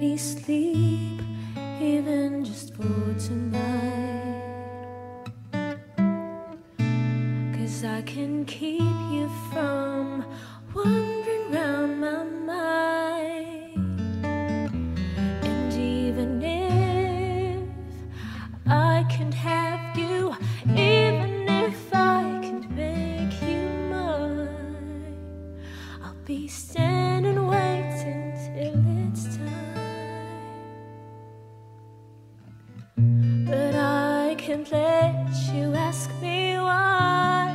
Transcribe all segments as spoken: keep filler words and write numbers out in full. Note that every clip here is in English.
me sleep, even just for tonight. 'Cause I can keep you from wandering round my mind. And even if I can't have you, even if I can't make you mine, I'll be standing waiting till it's time. But I can't let you ask me why,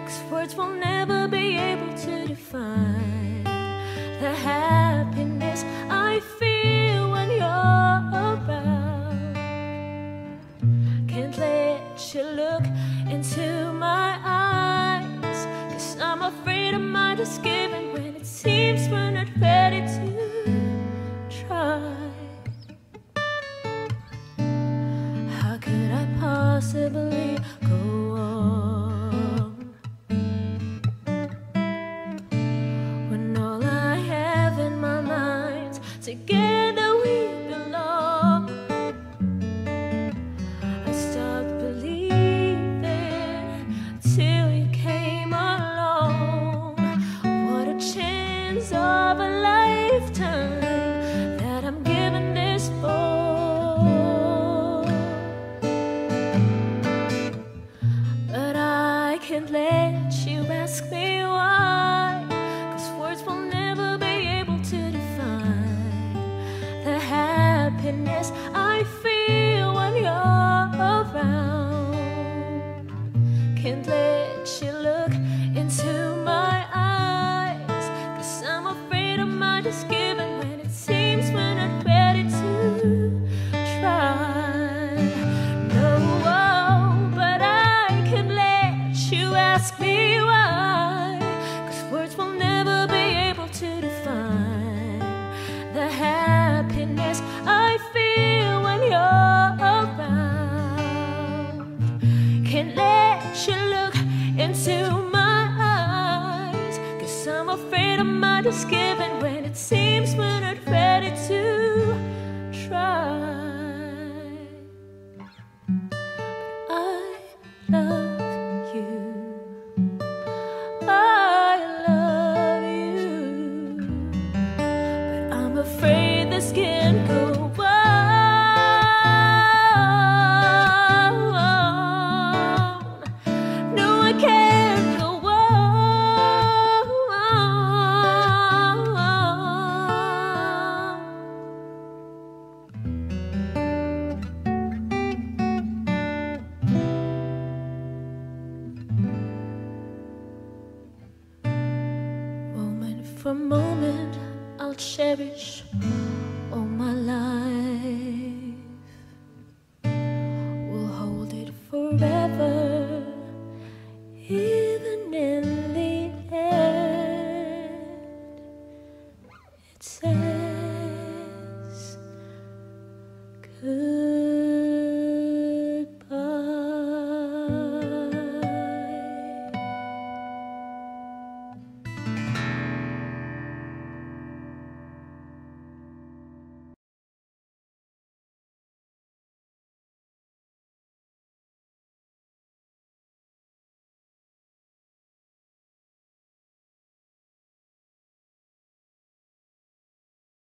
'cause words will never be able to define the happiness I feel when you're around. Can't let you look into my eyes, 'cause I'm afraid I might just give in when it seems we're not ready to try. How could I possibly go on when all I have in my mind's together we belong? I stopped believing till you came along. What a chance of a lifetime that I'm giving this boy. But I can't let you ask me why, 'cause words will never be able to define the happiness I feel when you're around. Can't let you look into my eyes, 'cause I'm afraid I might just give in when it seems we're not ready to try. No, oh, but I can't let you ask me why, 'cause words will never be able to define the happiness I feel when you're around. Can't let you look into my eyes, 'cause I'm afraid I might just give in when it seems we're not ready to try. I love you. I love you. But I'm afraid this can go on. No, I can't go on. Moment for moment, I'll cherish all my life. We'll hold it forever, even in the end. It's sad.